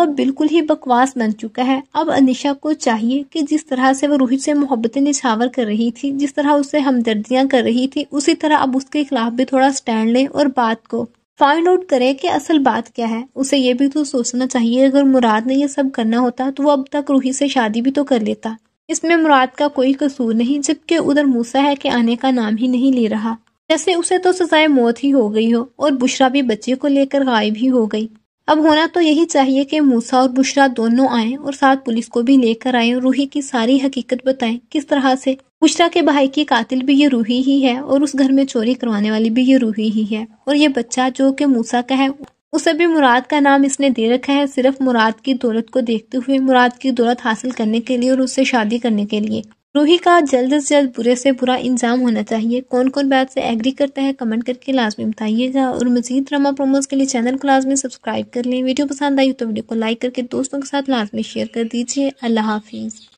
अब बिल्कुल ही बकवास बन चुका है। अब अनिशा को चाहिए कि जिस तरह से वो रोहित से मोहब्बतें निछावर कर रही थी, जिस तरह उससे हमदर्दियां कर रही थी, उसी तरह अब उसके खिलाफ भी थोड़ा स्टैंड ले और बात को फाइंड आउट करें कि असल बात क्या है। उसे ये भी तो सोचना चाहिए, अगर मुराद ने ये सब करना होता तो वो अब तक रोहित से शादी भी तो कर लेता। इसमें मुराद का कोई कसूर नहीं, जबकि उधर मूसा है कि आने का नाम ही नहीं ले रहा, जैसे उसे तो सजाए मौत ही हो गई हो। और बुशरा भी बच्चे को लेकर गायब ही हो गई। अब होना तो यही चाहिए कि मूसा और बुशरा दोनों आएं और साथ पुलिस को भी लेकर आएं और रूही की सारी हकीकत बताएं, किस तरह से बुशरा के भाई की कातिल भी ये रूही ही है और उस घर में चोरी करवाने वाली भी ये रूही ही है। और ये बच्चा जो कि मूसा का है, उसे भी मुराद का नाम इसने दे रखा है, सिर्फ मुराद की दौलत को देखते हुए, मुराद की दौलत हासिल करने के लिए और उससे शादी करने के लिए। रूही का जल्द से जल्द बुरे से बुरा इंजाम होना चाहिए। कौन कौन बात से एग्री करता है कमेंट करके लाजमी बताइएगा और मजीद ड्रामा प्रोमोज के लिए चैनल को लाजमी सब्सक्राइब कर लें। वीडियो पसंद आई तो वीडियो को लाइक करके दोस्तों के साथ लाजमी शेयर कर दीजिए। अल्लाह हाफिज़।